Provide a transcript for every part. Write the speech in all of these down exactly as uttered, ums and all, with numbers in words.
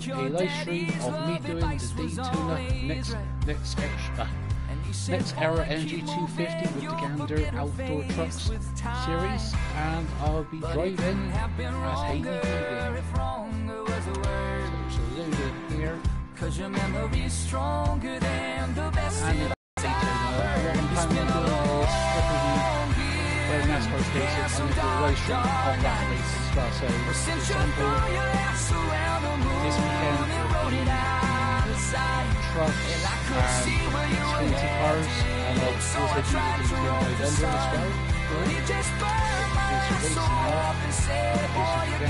to a live stream of me doing the Daytona next next extra. NexEra Energy two fifty with the Gander Outdoor Trucks series, and I'll be driving as Hailie Deegan. So it's a little bit here. And it's NASCAR stations, and the live stream of that race as well. So it's on board this weekend. Trucks and twenty cars, and I'll also do this in November as well. It's racing up, it's Gander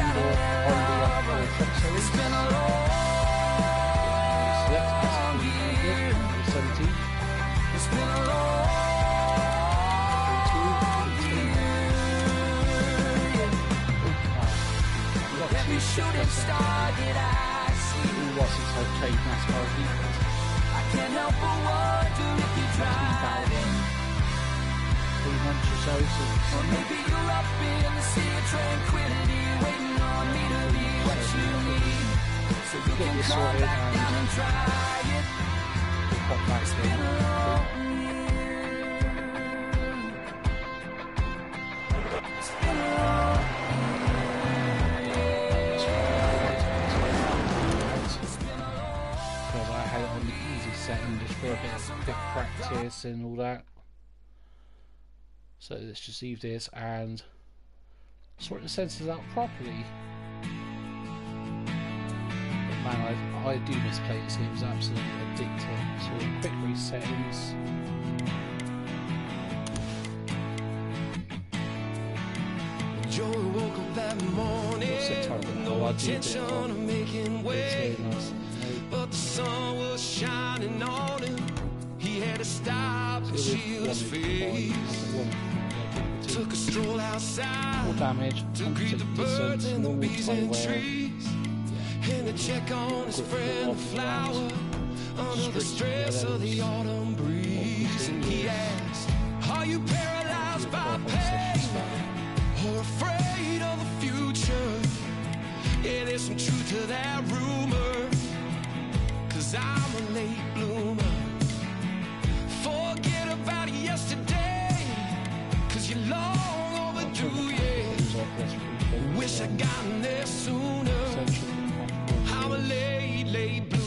on the Outdoor Truck Series. Select as a contender on the seventeenth. I've played NASCAR defense. I can't help but wonder if you're driving. Three months or so, so or maybe you're up in the sea of tranquility, waiting on me to be what you need. So we can come back down and try it. We'll pop back there. Setting just for a bit of quick practice and all that. So let's just leave this and sort the sensors out properly. But man, I, I do misplay this game, it's absolutely addictive. So quick resettings. Joel woke up that morning, no intention of making way. But the sun was shining on him. He had to stop and shield his face. Took a stroll outside to greet the birds and the bees and trees, and to check on his friend the flower under the stress of the autumn breeze. And he asked, "Are you paralyzed by pain, or afraid of the future?" Yeah, there's some truth to that rumor. I'm a late bloomer. Forget about yesterday, 'cause you're long overdue, yeah. Wish I'd gotten there sooner. I'm a late, late bloomer.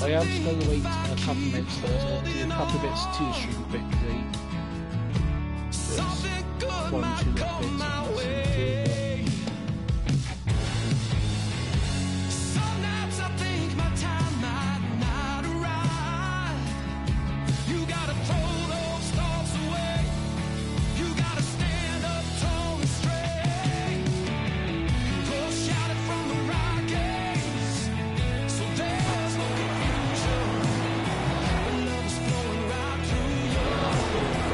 I am still waiting a couple of minutes to do a couple of bits to stream quickly. Something good might come my way. Some nights I think my time might not arrive. You gotta throw those thoughts away. You gotta stand up tall and straight. Go shout it from the rockets. So there's no confusion. Flowing right through your heart.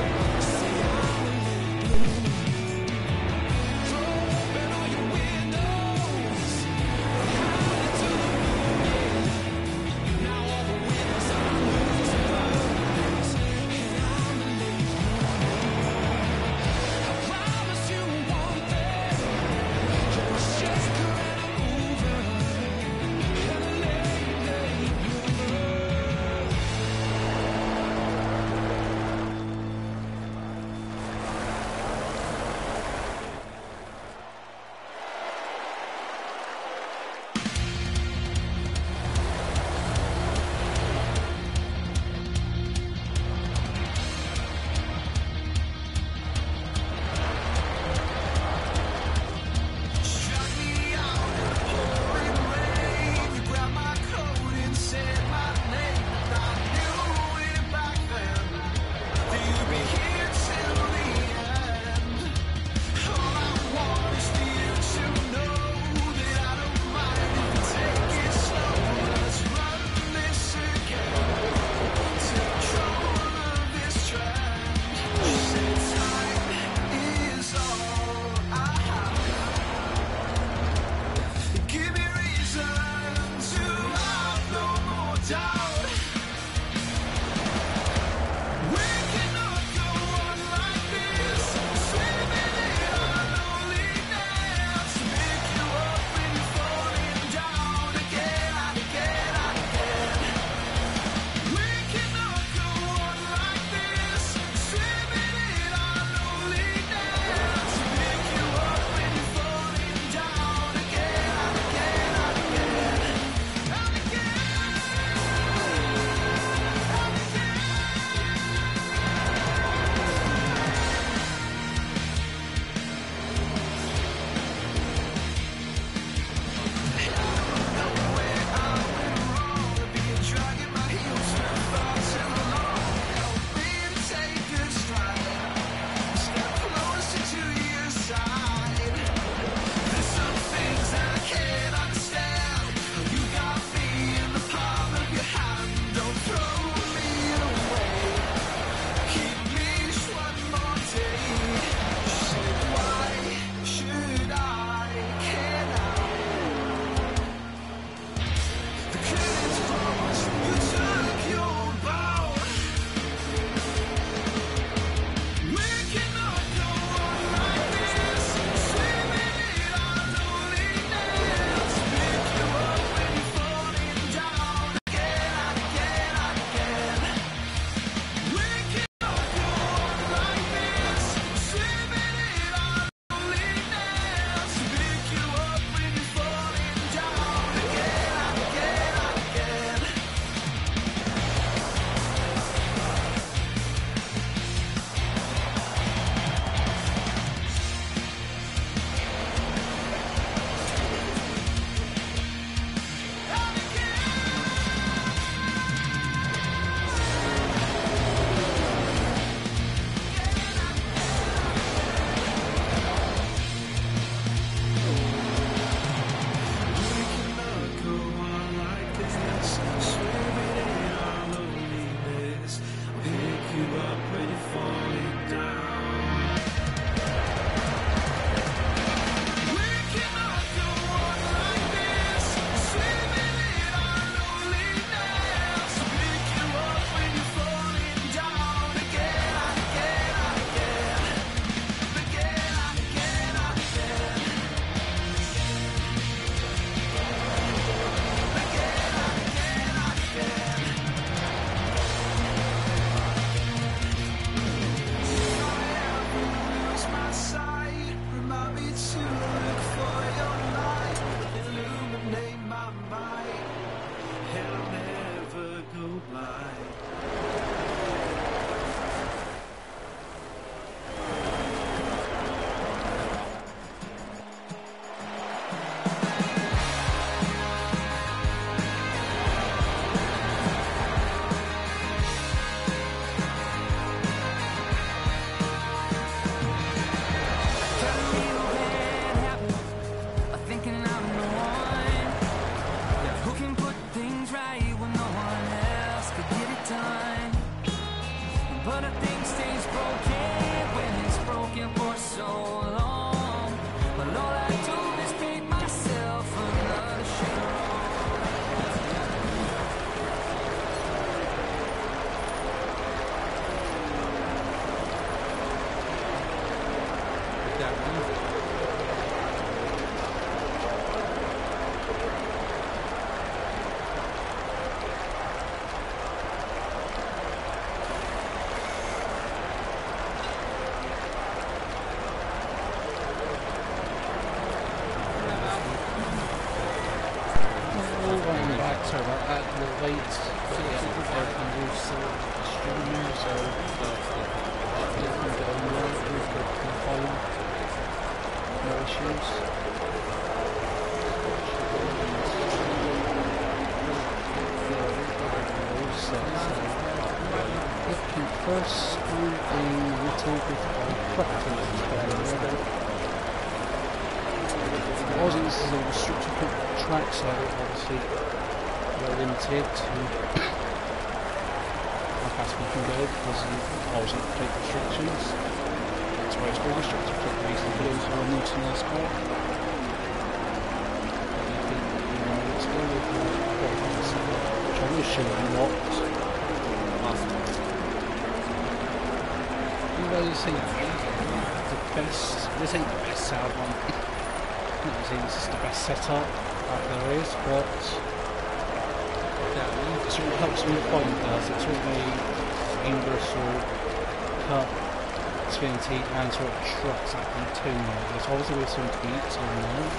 And sort of trucks like Daytona. There's obviously always some tweaks on there.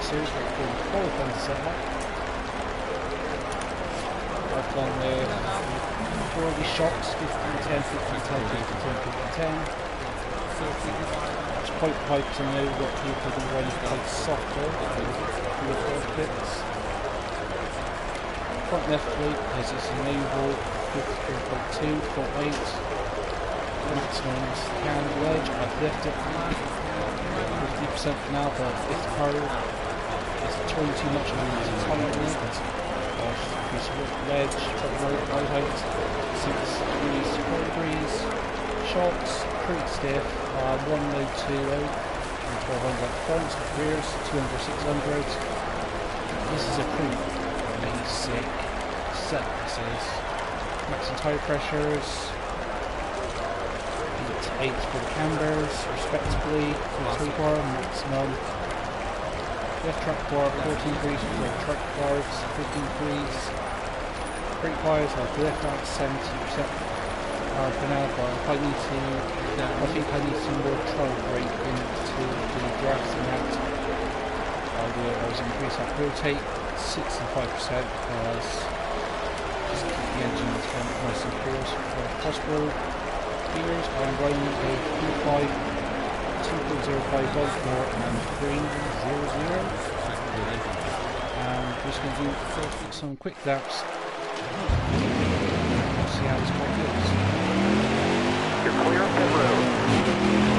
Seriously, I've been quite fun to set up. I've gone with forty shots, fifteen ten, fifteen ten, fifteen ten, fifteen ten. It's quite piped to know what people can run like softer and with pits. Front left weight has its enable fifty-three point two, front weight. Maximums can wedge, I've left it fifty percent for now, but it's cold. It's totally too much on the economy. I'll just increase the wedge, top right, right height, six degrees, four degrees. Shots, pretty stiff, uh, one low, two low, and twelve hundred fronts, rears, two hundred, six hundred. This is a pretty basic set, this is. Maximum tire pressures. eight for the cambers, respectively, for the bar, maximum. Left truck bar, fourteen degrees for the right truck bars, fifteen degrees. Brake bars, I've left out seventy percent uh, for now, but if I need to, I think I need some more trial brake into the grass and that. I will always increase that rotate, sixty-five percent, because just keep the engine nice and cool as possible. I'm running a two point zero five Baltimore and green zero zero. And we're just going to do some quick laps. Let's see how this one goes. You're clear of the road.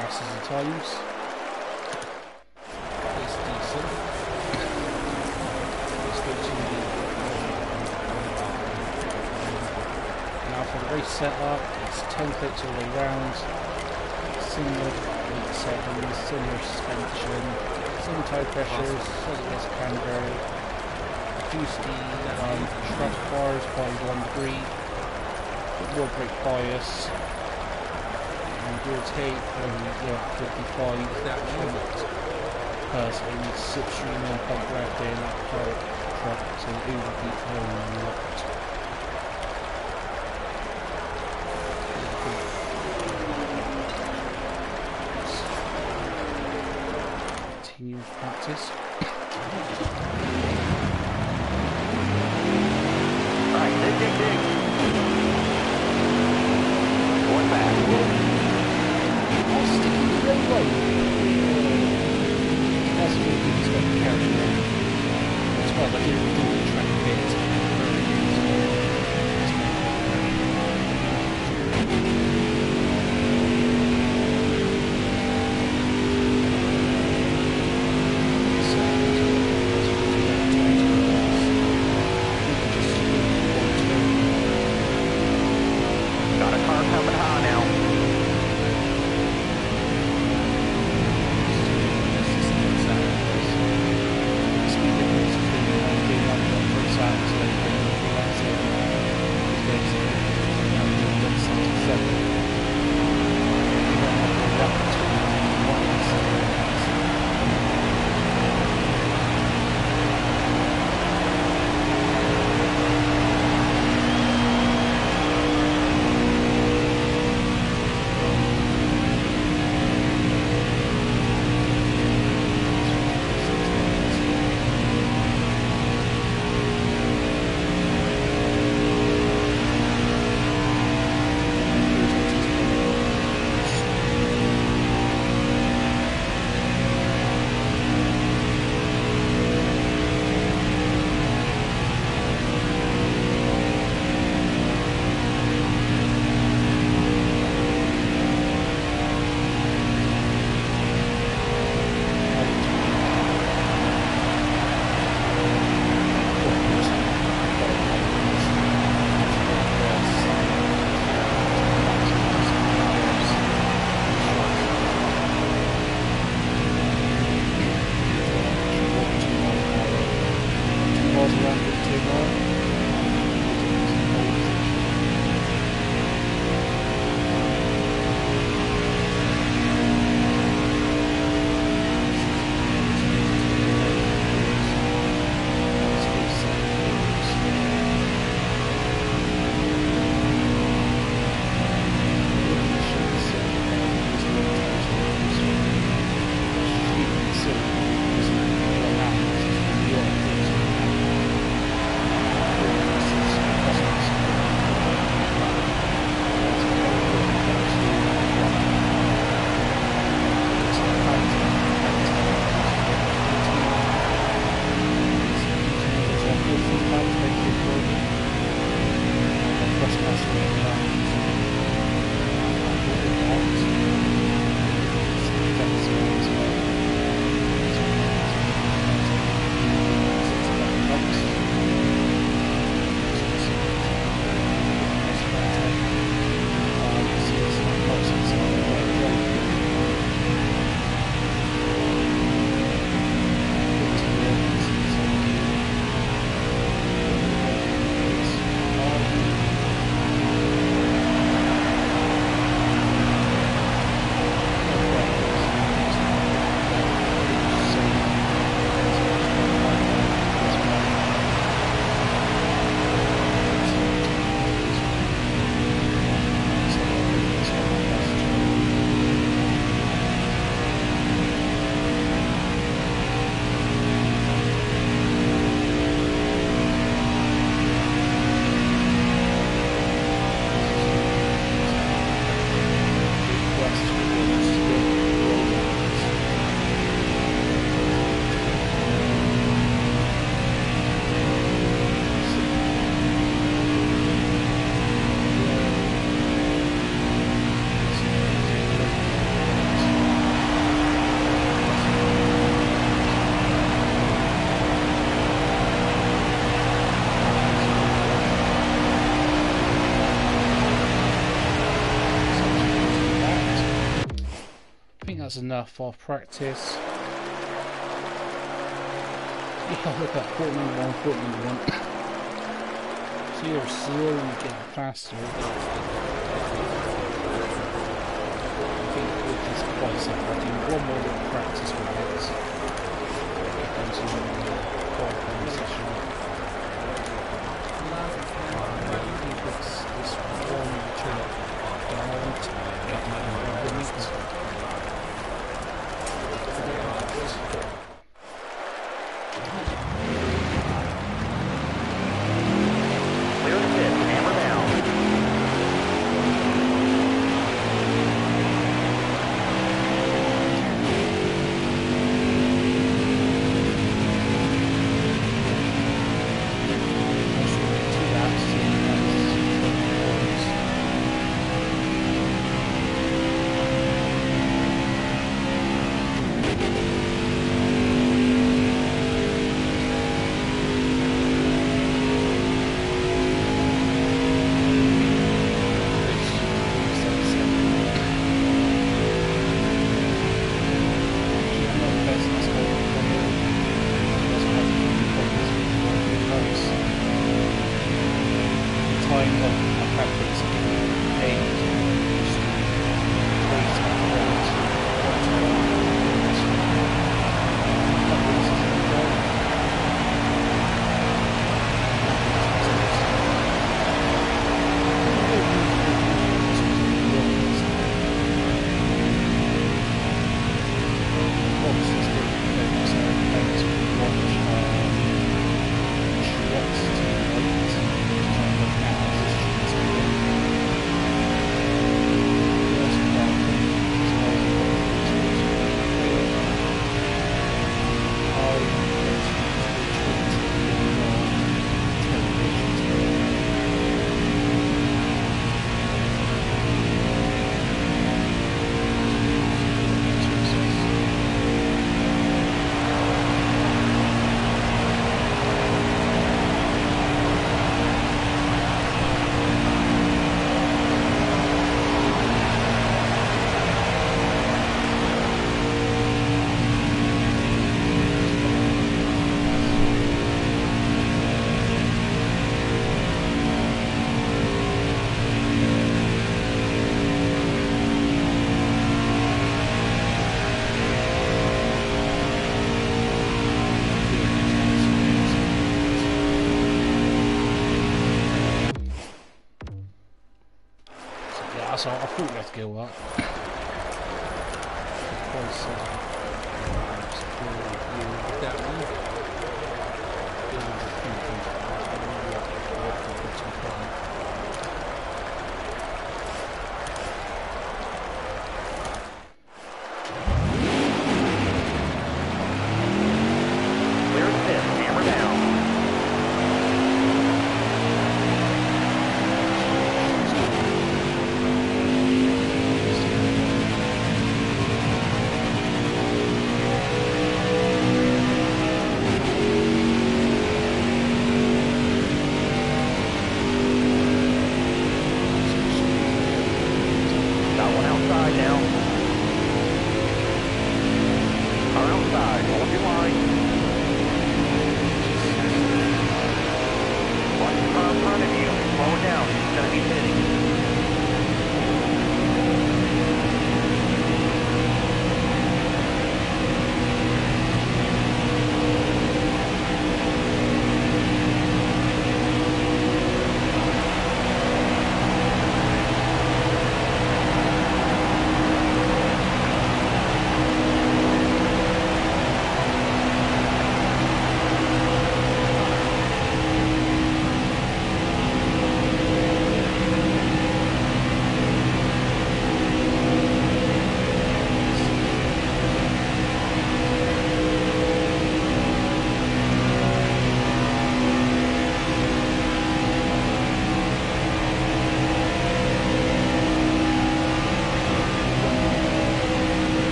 boxes and tires. It's decent. It's thirteen. Now for the race setup, it's ten clicks all the way round. Similar eight seconds, similar suspension, same tire pressures, less camber, reduced the um, truck bars by one degree, wheel brake bias. We'll take um, yeah, fifty-five that moment because it was six stream and pump wrapped in that part truck, so it would be unlocked. Continue with practice. Alright, dig, dig, dig. Going back. That's what we do, it's got the carriage there. That's why I didn't do the track bit. Got a car coming high now. Thank you. that's enough of practice. Yeah, look at four ninety-one, four ninety-one. So you're slowly getting faster. I think with this bicep, I do one more little practice with this. Onto the qualifying session. This this one turn down to get my own limit. So I thought we had to go up.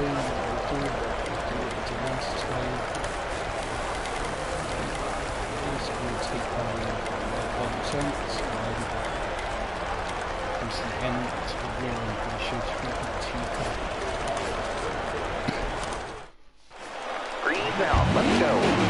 Green's out, let's go.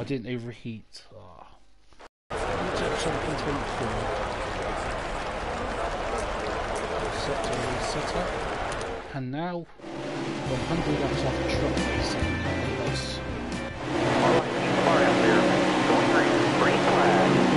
I didn't overheat. Oh. And now one hundred laps off the truck is nice. Car out there, going green, green flag.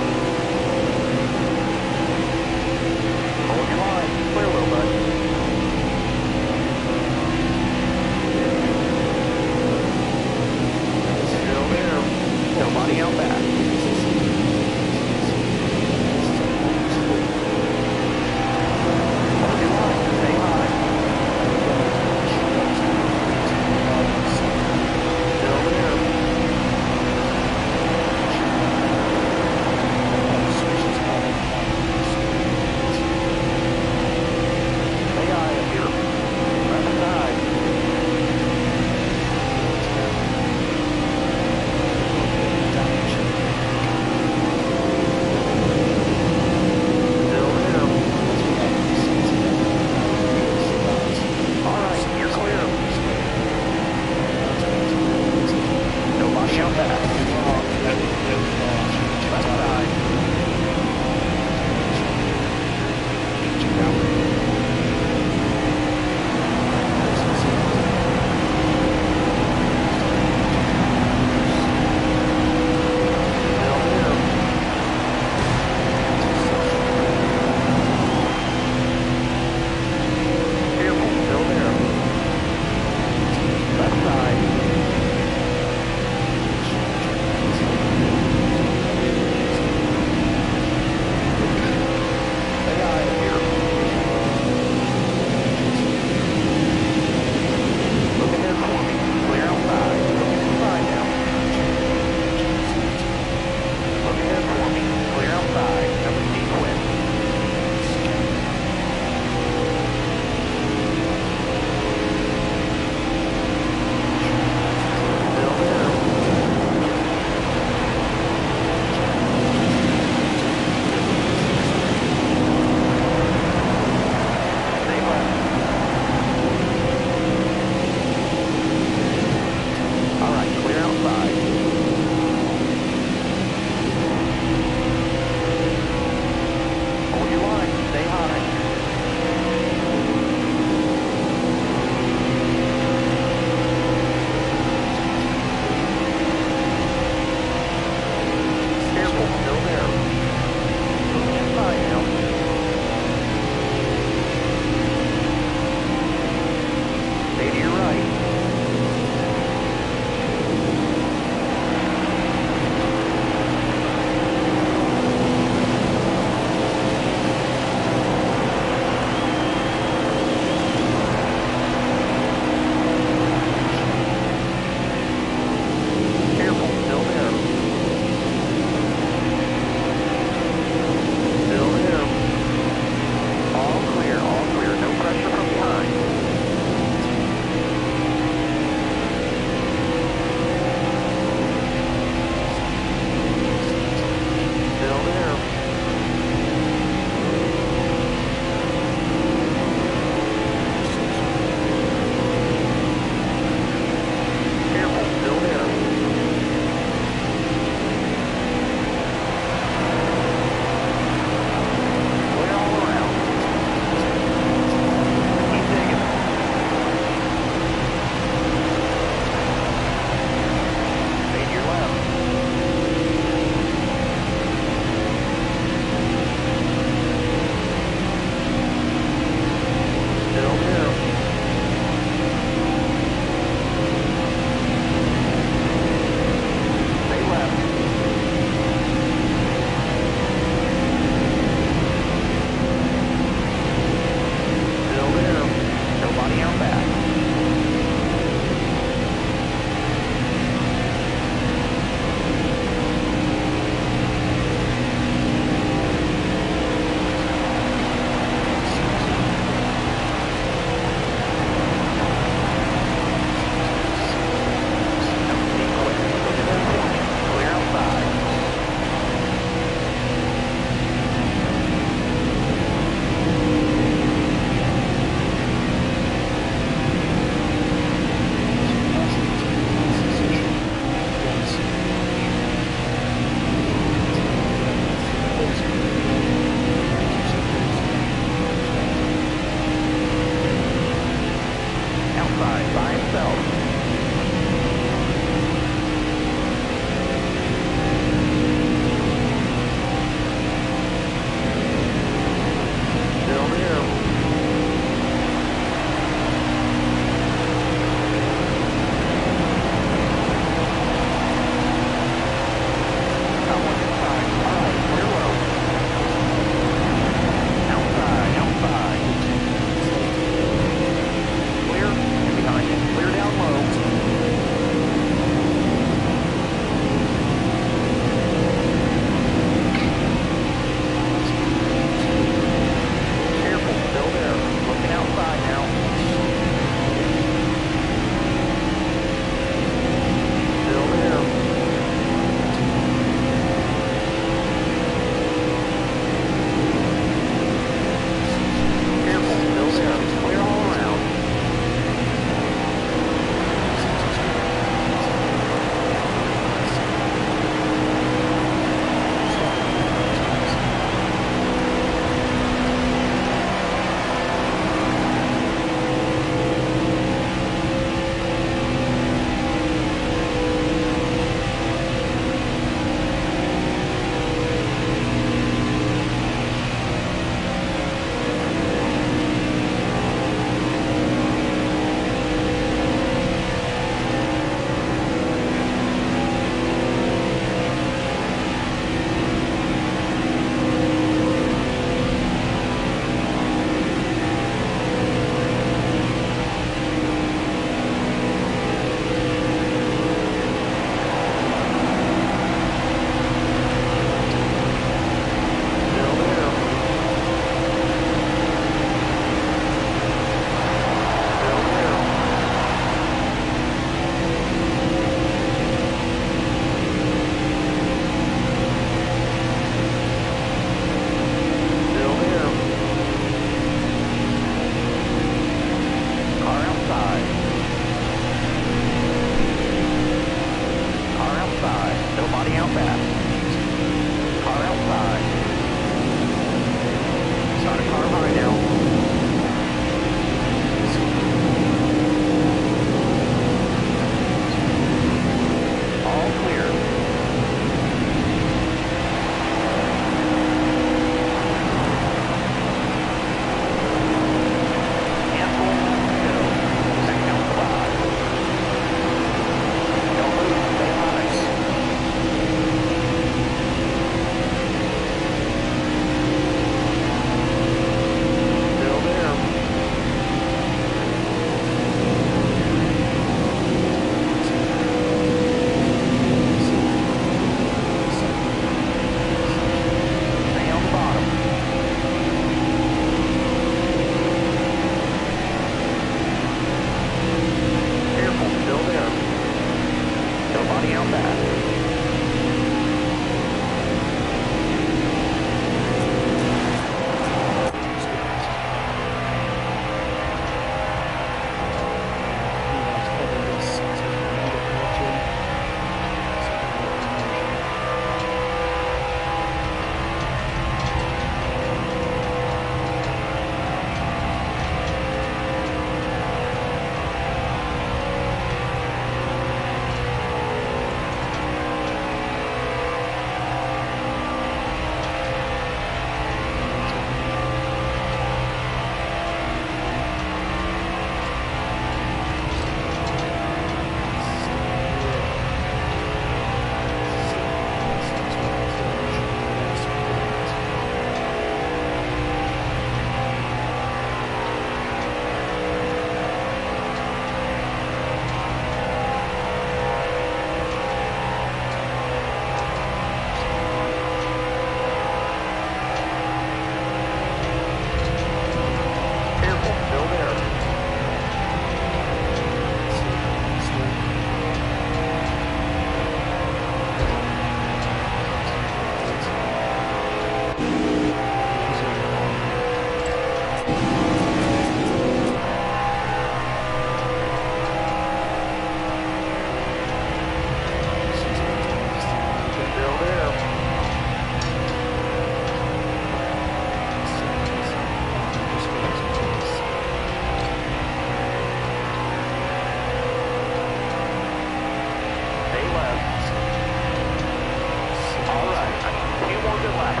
your left.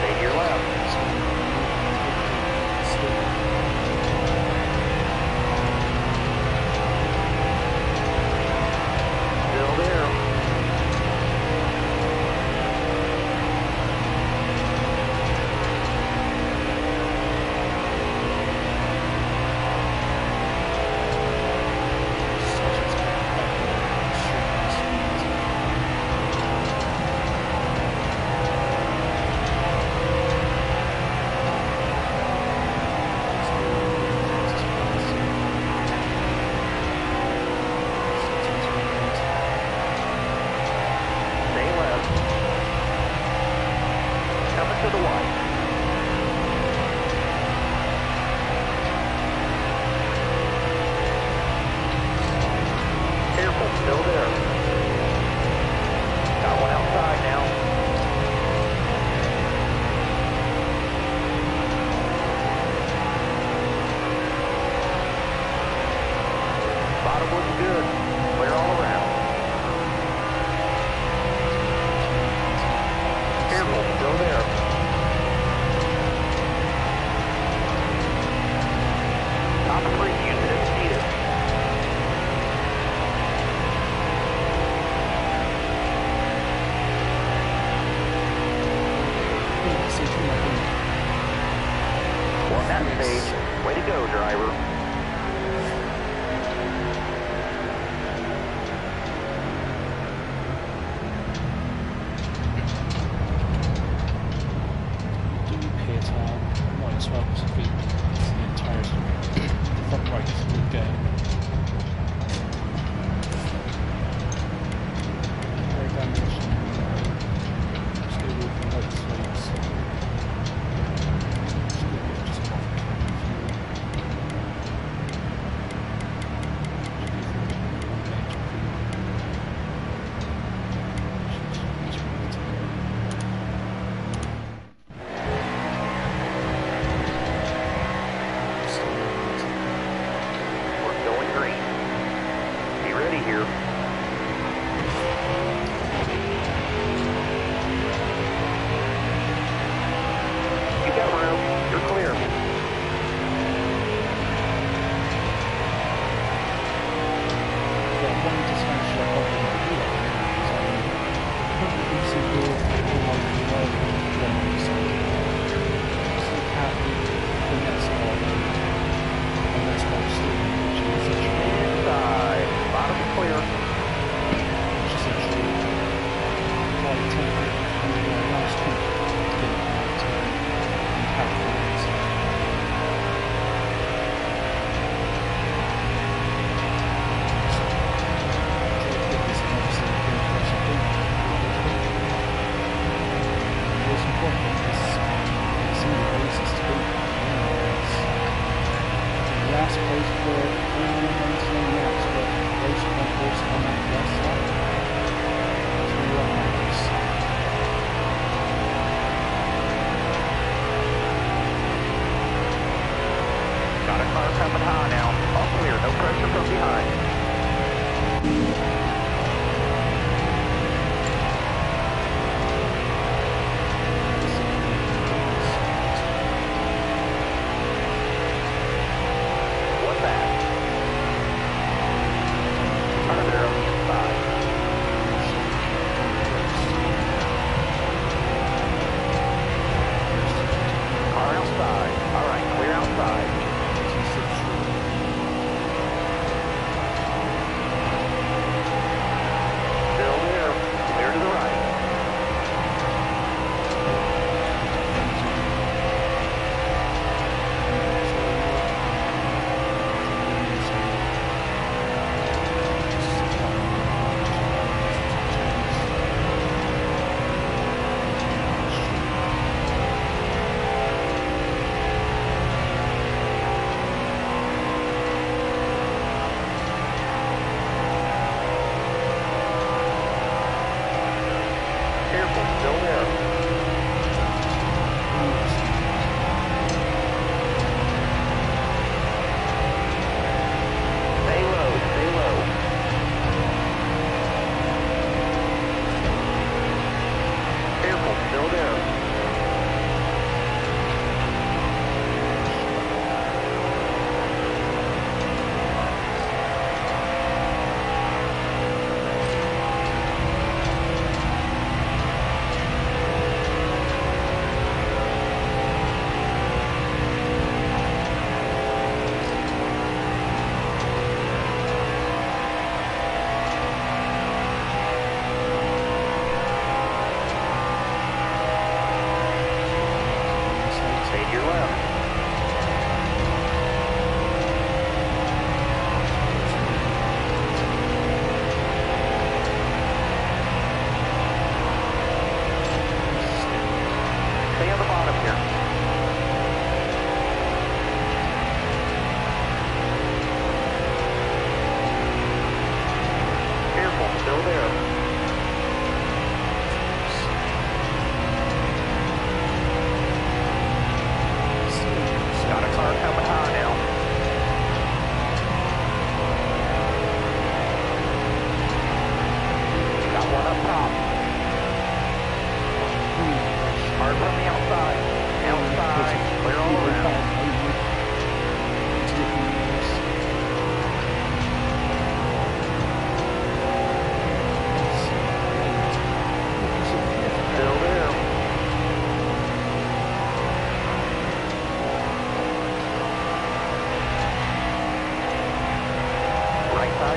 Stay to your left. Still there.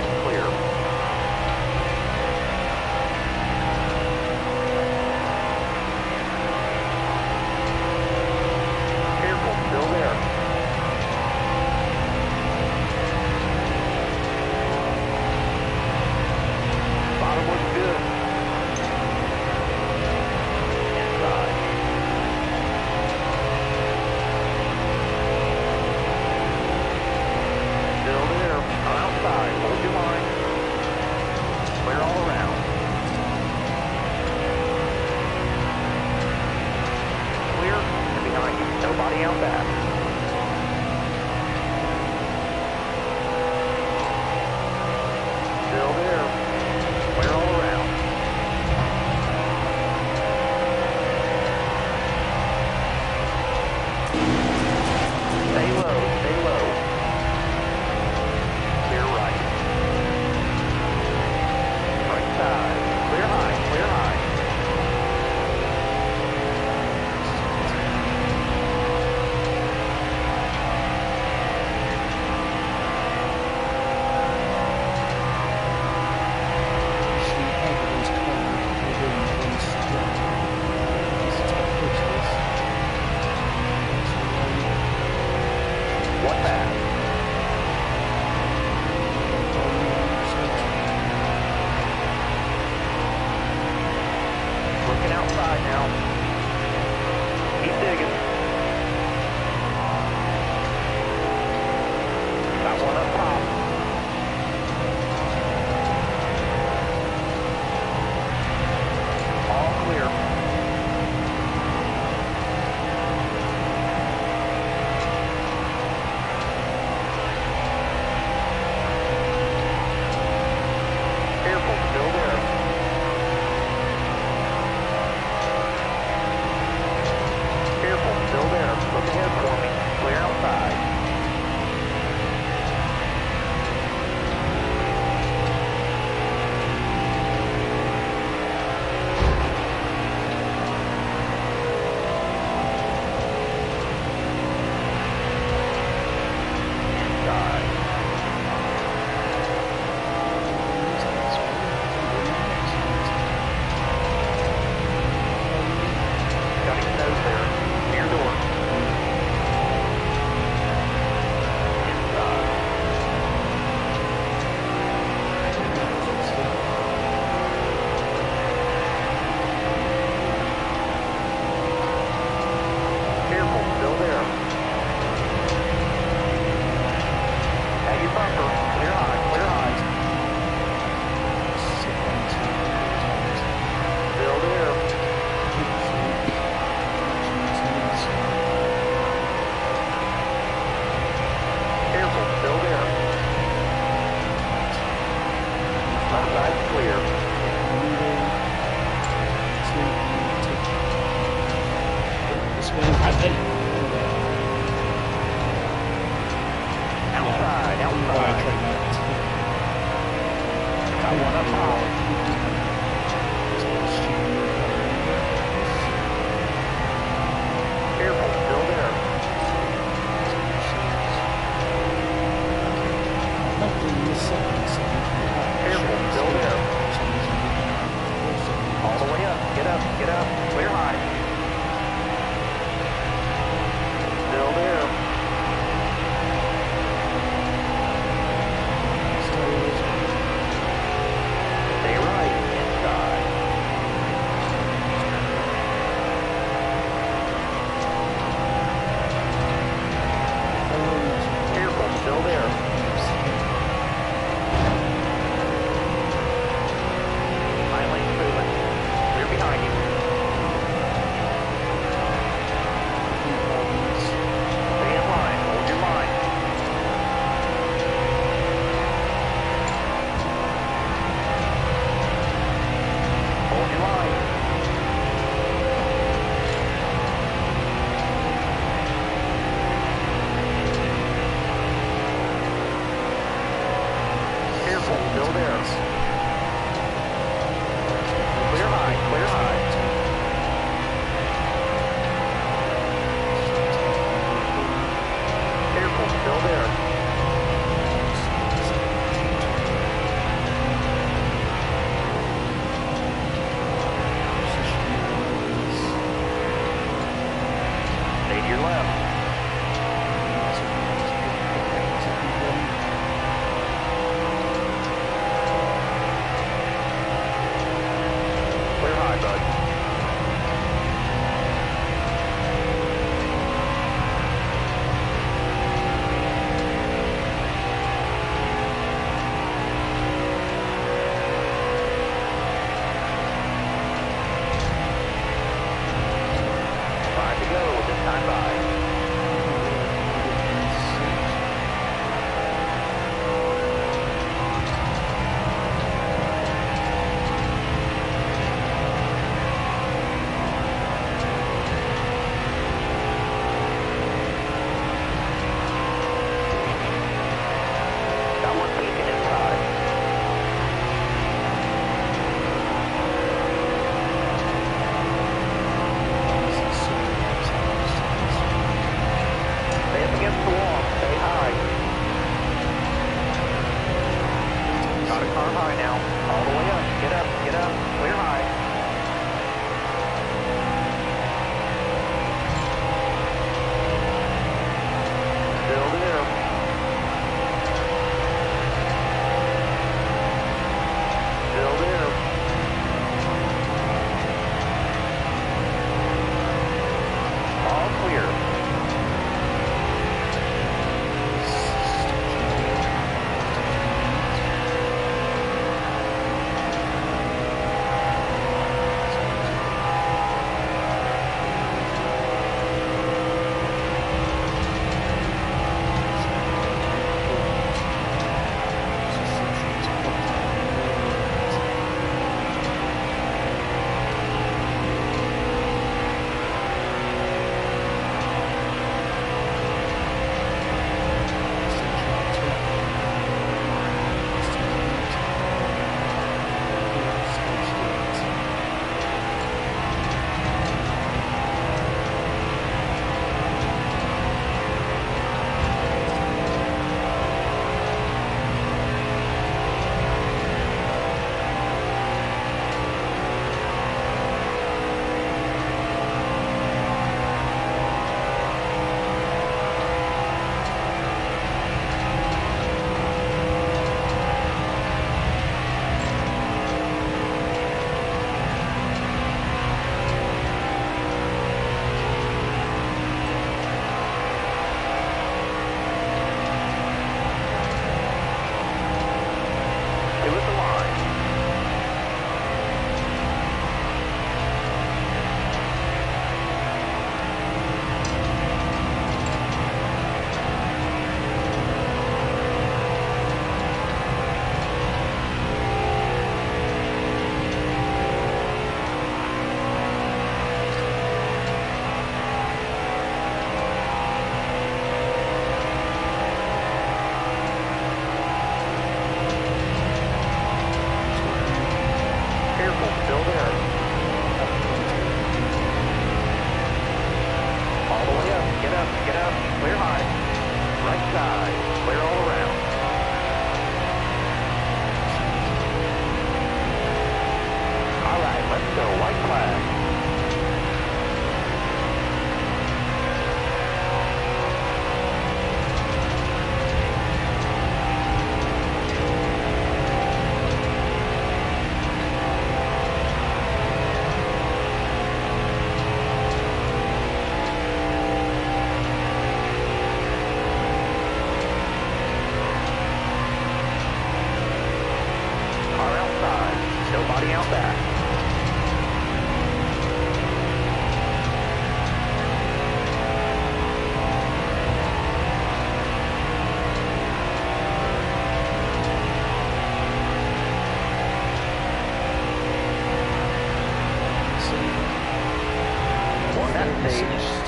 and clear. Careful, still there. Bottom looks good. Inside. Still there. Outside. Hold your line. Clear all around. Clear. And behind you, nobody out back. Still there. Clear all around. Stay low, stay low. Clear right. Right side. Clear high, clear high. What that? Looking outside now. Keep digging. Got one up top. All clear. Careful, still there. Careful, still there. Look ahead for me. Clear outside. Inside. Got his nose there. Near door. Inside. Careful, still there. At your bumper. Clear high, clear high. Still there. Careful, still there. Left side clear. Outside, outside. Got one up top. Careful, still there. Careful, still there. All the way up. Get up, get up. Clear high. Still there. Stay right. Inside. Careful, still there. High lane's moving. Clear behind you. Stay in line. Hold your line. Hold your line. Careful, still there. Clear high, clear high. Careful, still there. Got a car high now. All the way up. Get up, get up. Clear high. Still there. Still there. All clear.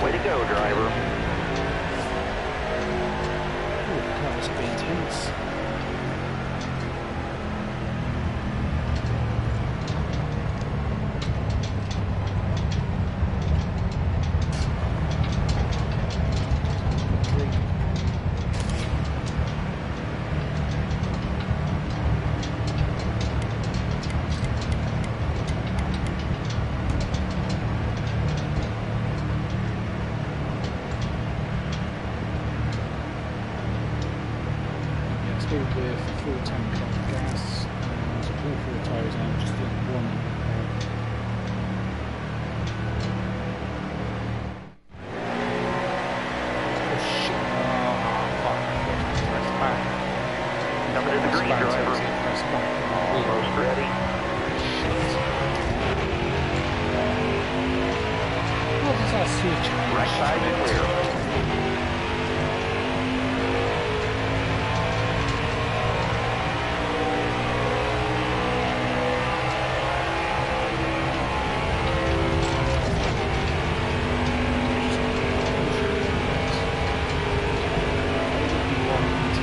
Way to go, driver. Ooh, that was intense. With full tank of gas and all four tyres now, just in one. Oh shit! Oh fuck! Press back. Coming in the green, driver. Press back. Almost ready. Shit. What does that switch? Right side and rear. It's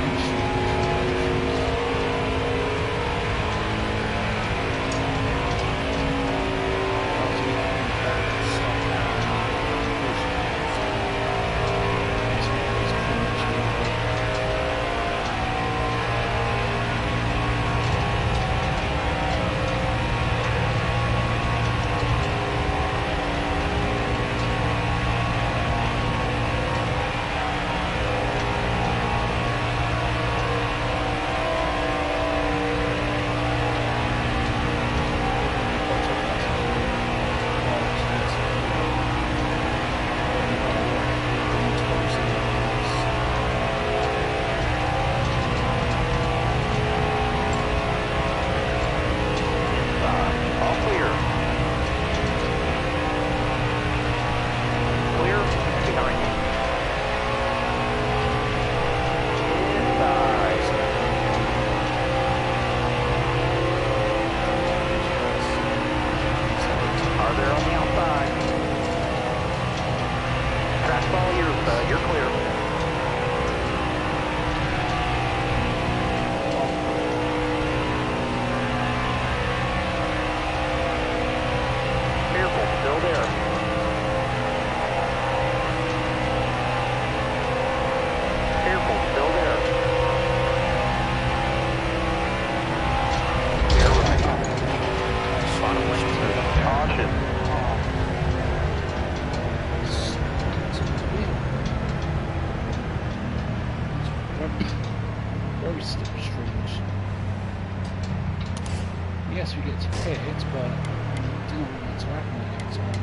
yes, we get to pits, but I don't know what's happening next time.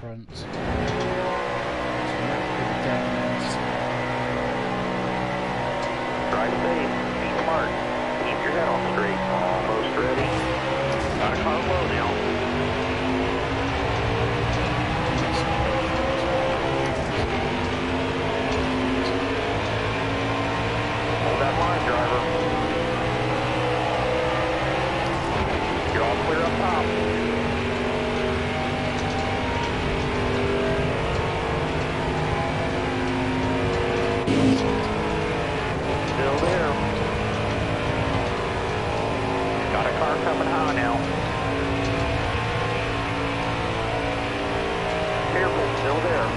Front. It's down. Drive safe, be smart, keep your head on straight. Almost ready. Gotta climb low now. That line, driver. You're all clear up top. Still there. Got a car coming high now. Careful, still there.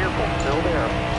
careful, still there.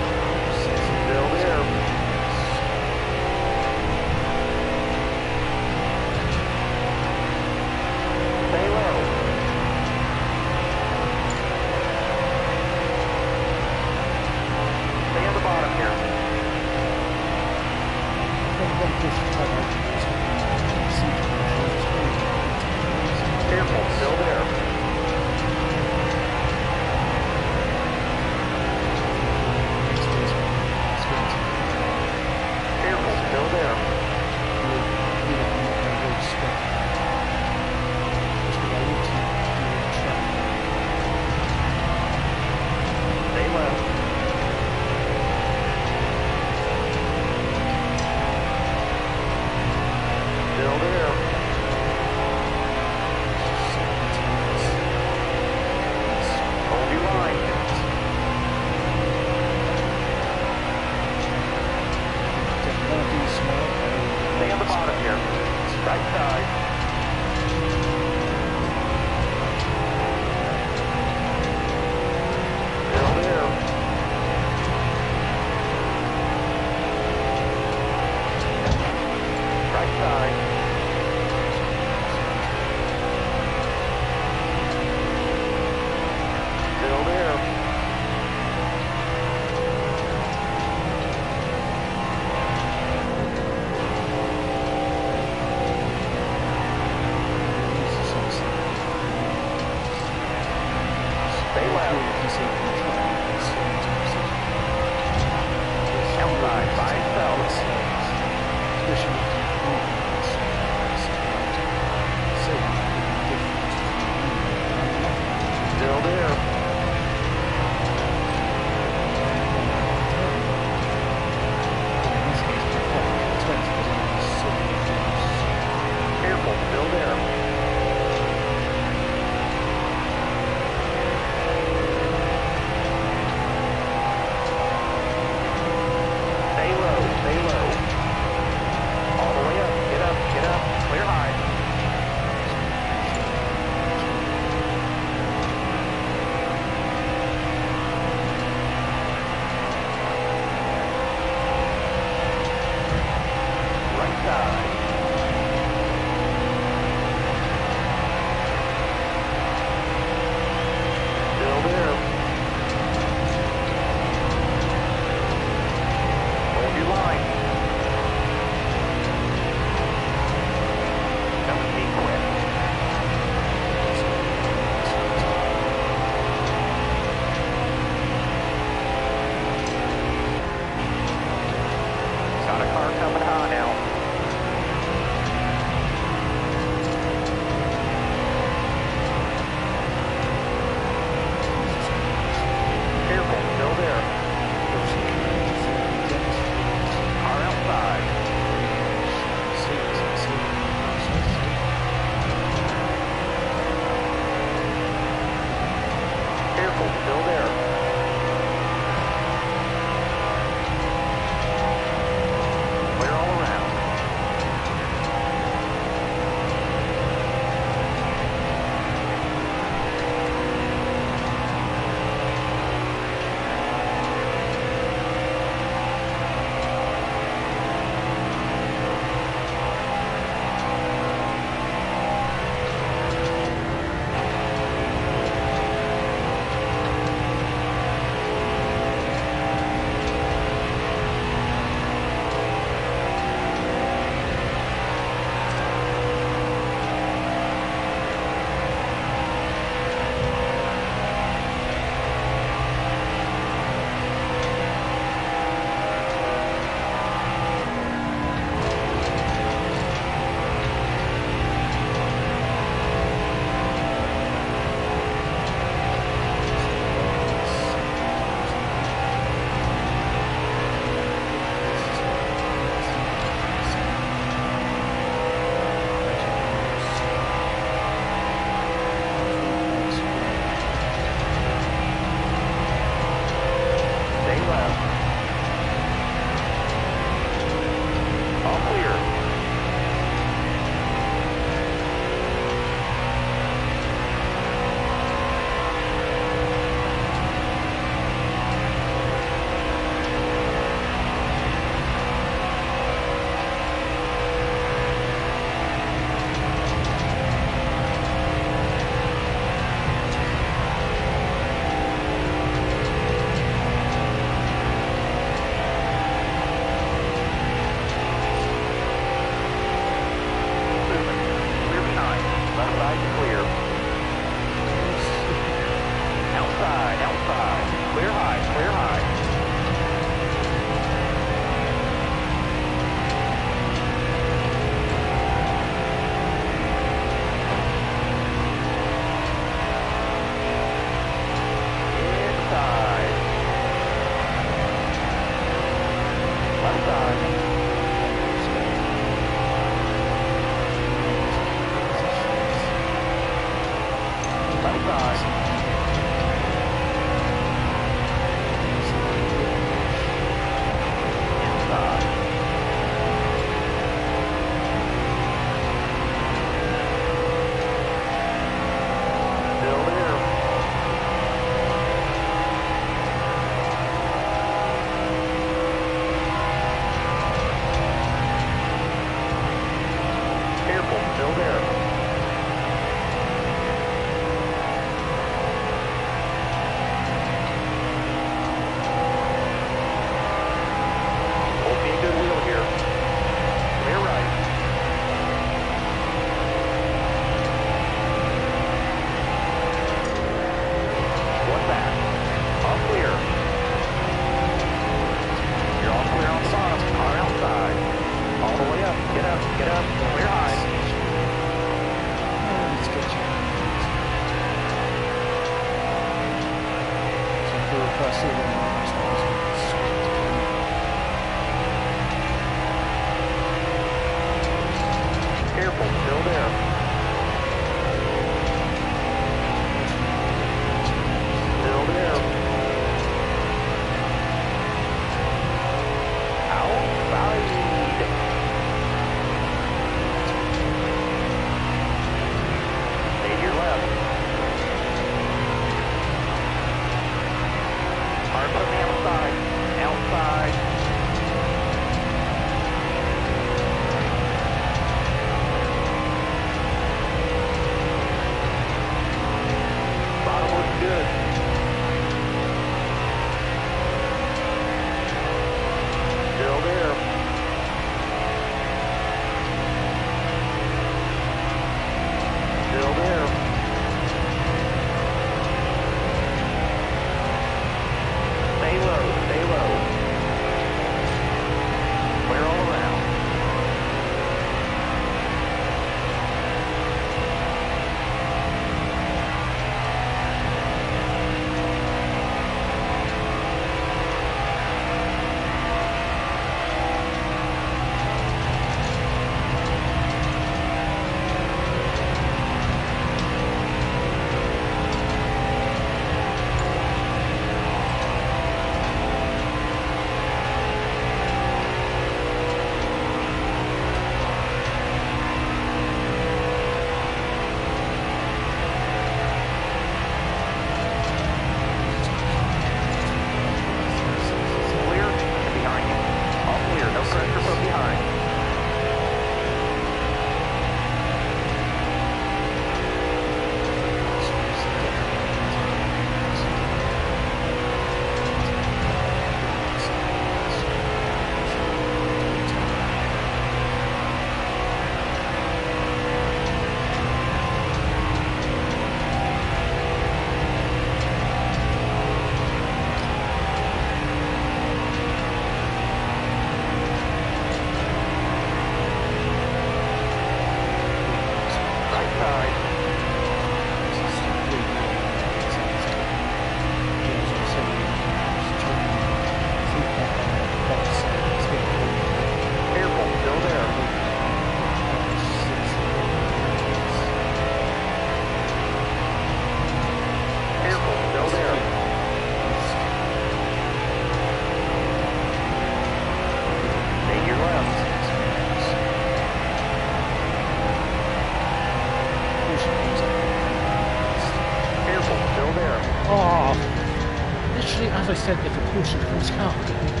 I said if a portion comes out.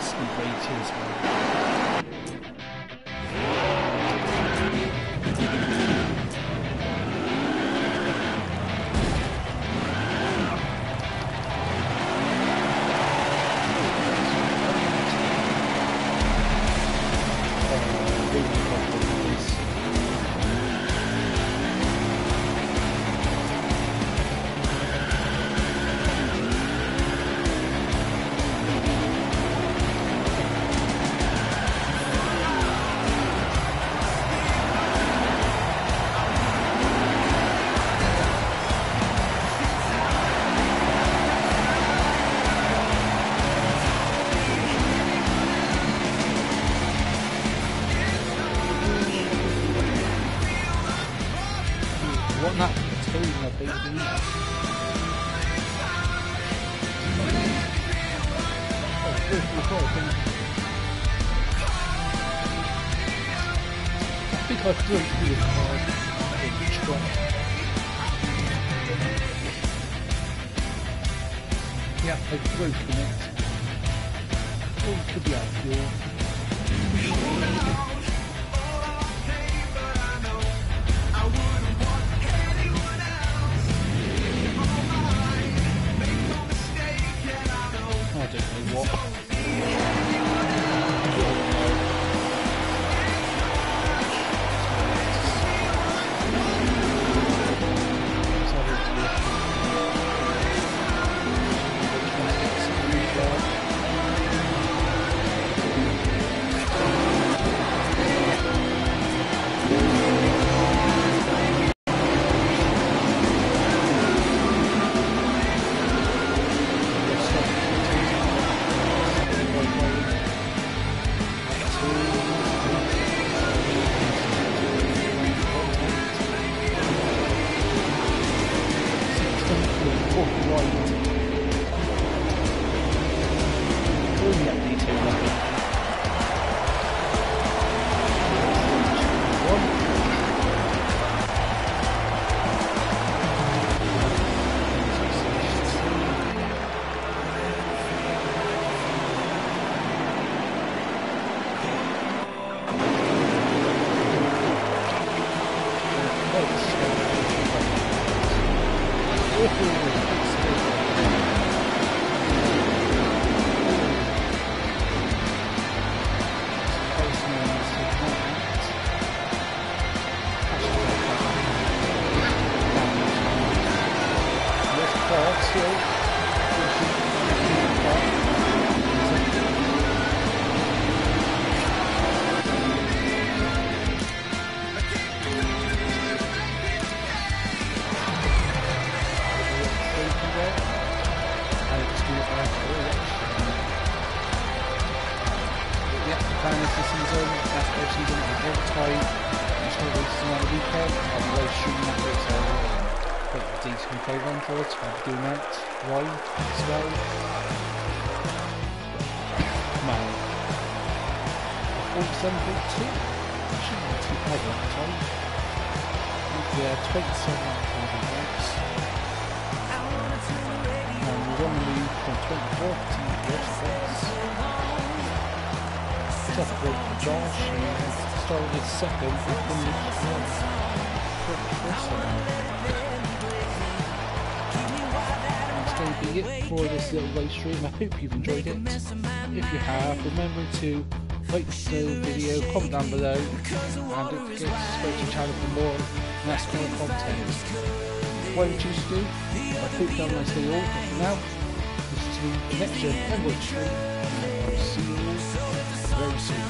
International Speedway. Cheers, man. Stream. I hope you've enjoyed it. If you have, remember to like the video, comment down below, and don't forget to subscribe to the channel for more NASCAR content. What would you do? I hope that was the all. For now, this is the NexEra and we'll see you very soon.